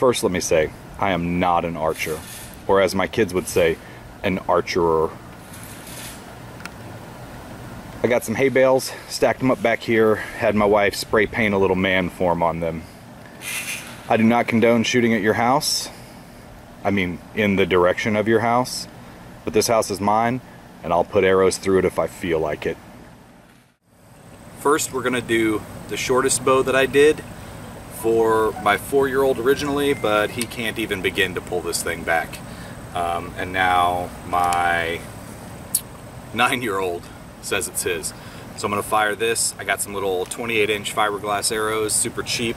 First, let me say, I am not an archer, or as my kids would say, an archerer. I got some hay bales, stacked them up back here, had my wife spray paint a little man form on them. I do not condone shooting at your house. I mean, in the direction of your house. But this house is mine, and I'll put arrows through it if I feel like it. First, we're gonna do the shortest bow that I did for my 4-year-old originally, but he can't even begin to pull this thing back. And now my 9-year-old says it's his. So I'm gonna fire this. I got some little 28-inch fiberglass arrows, super cheap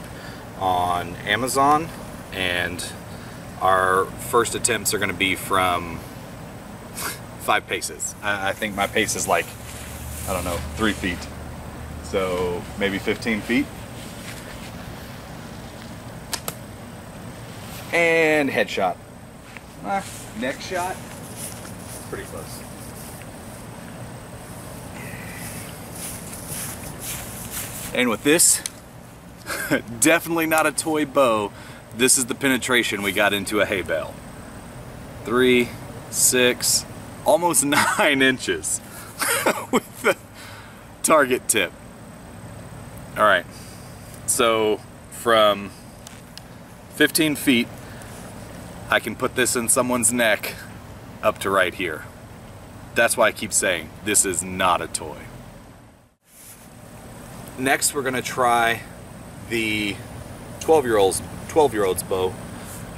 on Amazon, and our first attempts are gonna be from 5 paces. I think my pace is like, I don't know, 3 feet. So maybe 15 feet. And headshot. Neck shot, pretty close. And with this, definitely not a toy bow. This is the penetration we got into a hay bale. 3, 6, almost 9 inches with the target tip. All right, so from 15 feet, I can put this in someone's neck up to right here. That's why I keep saying this is not a toy. Next, we're gonna try the 12-year-old's bow.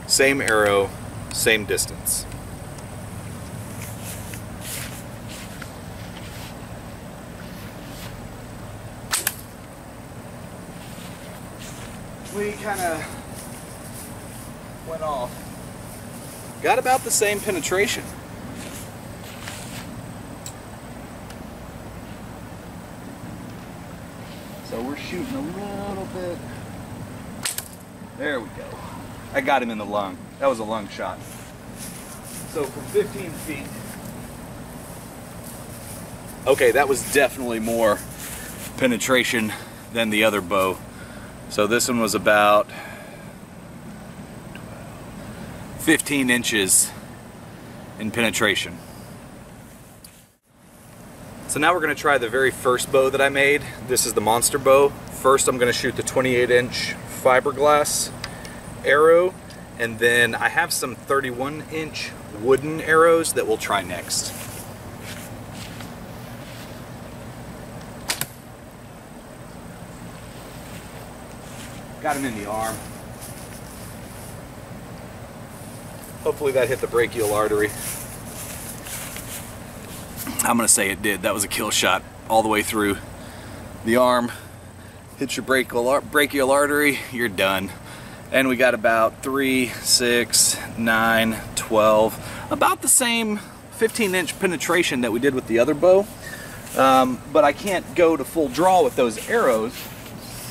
Same arrow, same distance. We kind of went off. Got about the same penetration. So we're shooting a little bit. There we go. I got him in the lung. That was a lung shot. So from 15 feet. Okay, that was definitely more penetration than the other bow. So this one was about 15 inches in penetration. So now we're going to try the very first bow that I made. This is the monster bow. First I'm going to shoot the 28-inch fiberglass arrow, and then I have some 31-inch wooden arrows that we'll try next. Got him in the arm. Hopefully that hit the brachial artery. I'm gonna say it did. That was a kill shot all the way through the arm. Hit your brachial artery, you're done. And we got about 3, 6, 9, 12, about the same 15-inch penetration that we did with the other bow. But I can't go to full draw with those arrows,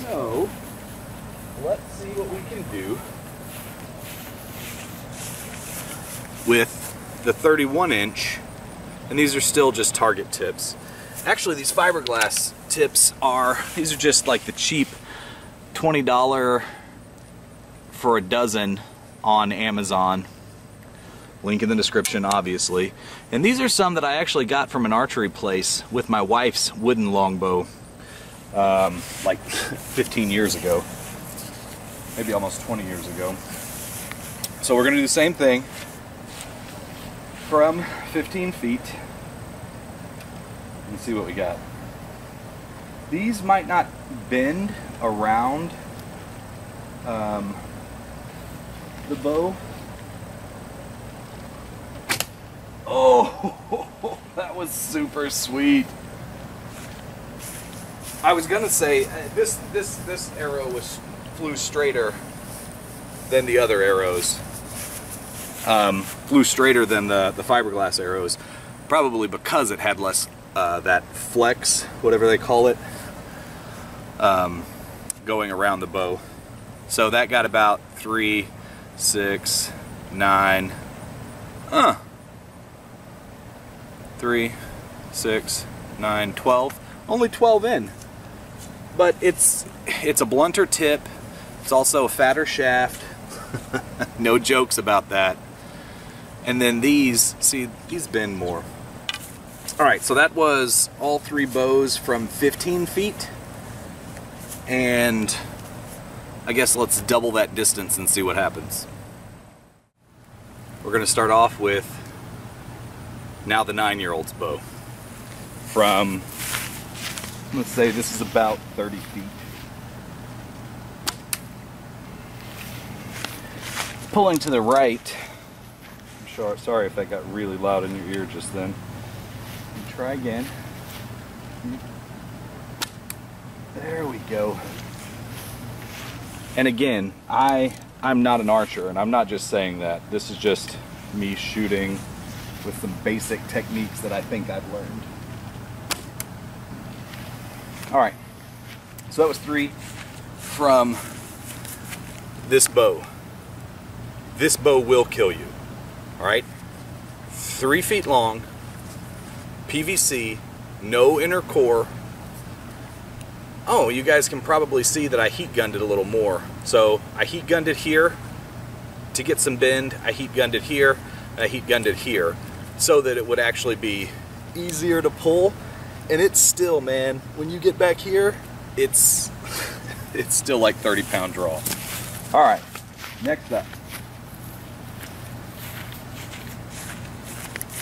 so let's see what we can do with the 31-inch, and these are still just target tips. Actually, these fiberglass tips are, these are just like the cheap $20 for a dozen on Amazon. Link in the description, obviously. And these are some that I actually got from an archery place with my wife's wooden longbow, like 15 years ago. Maybe almost 20 years ago. So we're gonna do the same thing from 15 feet and see what we got. These might not bend around the bow. Oh, that was super sweet. I was gonna say this arrow flew straighter than the other arrows. Flew straighter than the fiberglass arrows, probably because it had less that flex, whatever they call it, going around the bow. So that got about 3, 6, 9, 3, 6, 9, 12, only 12 in. But it's a blunter tip. It's also a fatter shaft. No jokes about that. And then these, see, these bend more. Alright, so that was all three bows from 15 feet. And I guess let's double that distance and see what happens. We're going to start off with now the 9-year-old's bow. From, let's say this is about 30 feet. Pulling to the right. I'm sure, sorry if that got really loud in your ear just then. Try again. There we go. And again, I'm not an archer, and I'm not just saying that. This is just me shooting with some basic techniques that I think I've learned. All right, so that was 3 from this bow. This bow will kill you, all right? 3 feet long, PVC, no inner core. Oh, you guys can probably see that I heat gunned it a little more. So I heat gunned it here to get some bend. I heat gunned it here, and I heat gunned it here so that it would actually be easier to pull. And it's still, man, when you get back here, it's still like 30-pound draw. All right, next up.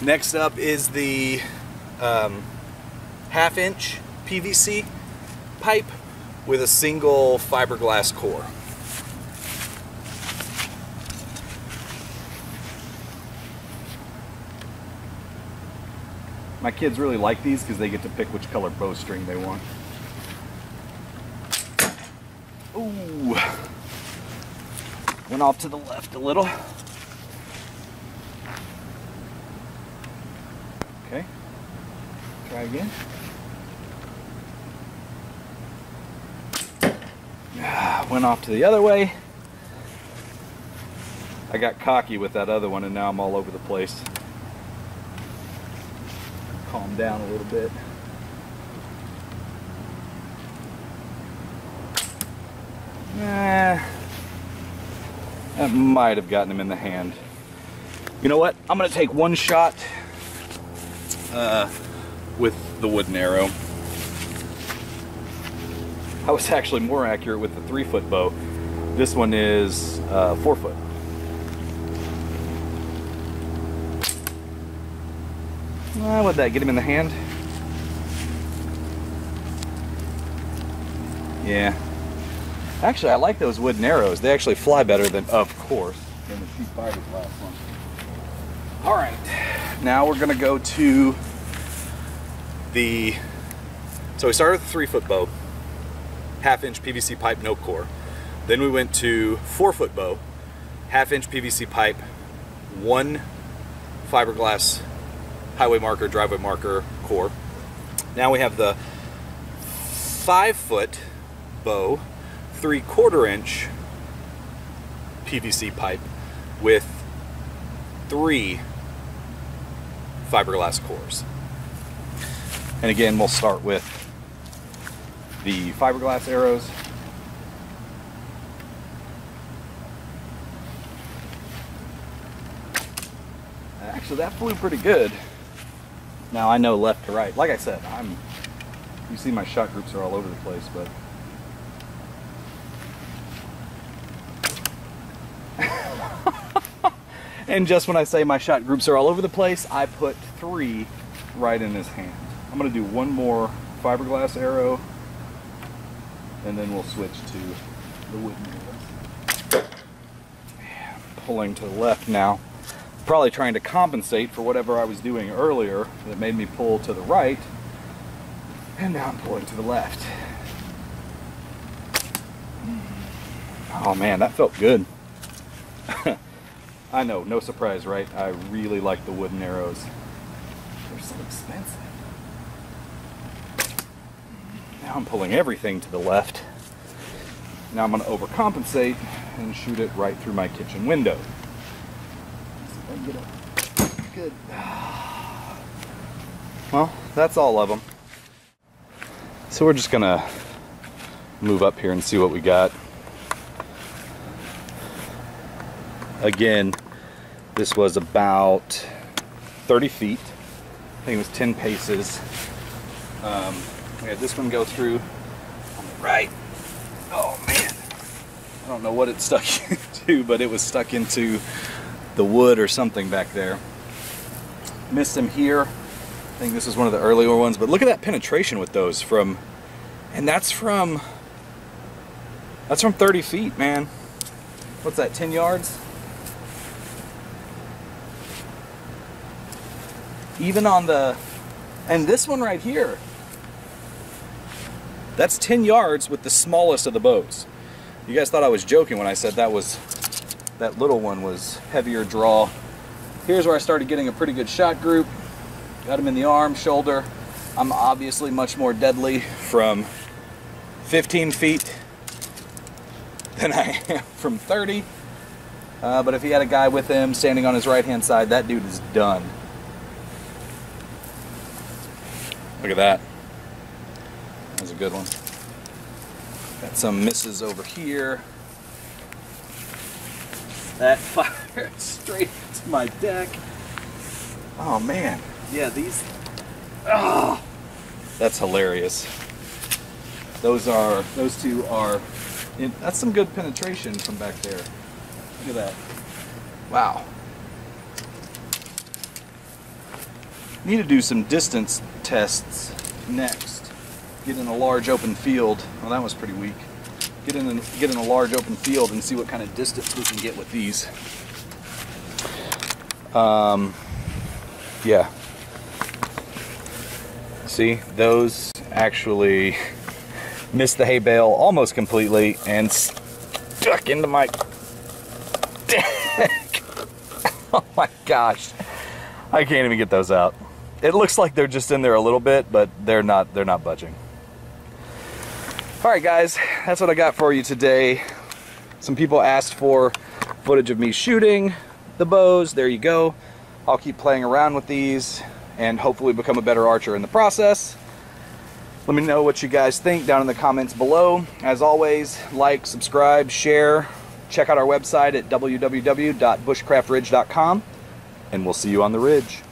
Next up is the 1/2-inch PVC pipe with a single fiberglass core. My kids really like these because they get to pick which color bowstring they want. Ooh, went off to the left a little. Okay, try again. Went off to the other way. I got cocky with that other one and now I'm all over the place. Calm down a little bit. Nah, that might have gotten him in the hand. You know what? I'm gonna take one shot with the wooden arrow. I was actually more accurate with the 3-foot bow. This one is 4-foot. Well, would that get him in the hand? Yeah. Actually, I like those wooden arrows. They actually fly better than, of course, than the cheap fiberglass one. All right, now we're gonna go to the, so we started with the 3-foot bow, 1/2-inch PVC pipe, no core. Then we went to 4-foot bow, 1/2-inch PVC pipe, 1 fiberglass highway marker, driveway marker core. Now we have the 5-foot bow, 3/4-inch PVC pipe with 3 fiberglass cores. And again, we'll start with the fiberglass arrows. Actually, that flew pretty good. Now I know left to right. Like I said, you see my shot groups are all over the place, but and just when I say my shot groups are all over the place, I put 3 right in his hand. I'm gonna do one more fiberglass arrow and then we'll switch to the wooden arrows. Yeah, pulling to the left now. Probably trying to compensate for whatever I was doing earlier that made me pull to the right, and now I'm pulling to the left. Oh man, that felt good. I know, no surprise, right? I really like the wooden arrows. They're so expensive. Now I'm pulling everything to the left. Now I'm going to overcompensate and shoot it right through my kitchen window. Good. Well, that's all of them. So we're just going to move up here and see what we got. Again, this was about 30 feet. I think it was 10 paces. We had this one go through on the right. Oh man, I don't know what it stuck into, but it was stuck into the wood or something back there. Missed him here. I think this is one of the earlier ones, but look at that penetration with those from, and that's from 30 feet, man. What's that, 10 yards? Even on the, and this one right here, that's 10 yards with the smallest of the bows. You guys thought I was joking when I said that was, that little one was heavier draw. Here's where I started getting a pretty good shot group. Got him in the arm, shoulder. I'm obviously much more deadly from 15 feet than I am from 30. But if he had a guy with him standing on his right-hand side, that dude is done. Look at that. That was a good one. Got some misses over here. That fired straight into my deck. Oh man, yeah, these, oh, that's hilarious. Those two are, that's some good penetration from back there. Look at that. Wow. Need to do some distance tests next. Get in a large open field. Well, that was pretty weak. Get in a large open field and see what kind of distance we can get with these. Yeah. See, those actually missed the hay bale almost completely and stuck into my deck. Oh my gosh. I can't even get those out. It looks like they're just in there a little bit, but they're not budging. All right, guys, that's what I got for you today. Some people asked for footage of me shooting the bows. There you go. I'll keep playing around with these and hopefully become a better archer in the process. Let me know what you guys think down in the comments below. As always, like, subscribe, share. Check out our website at www.bushcraftridge.com, and we'll see you on the ridge.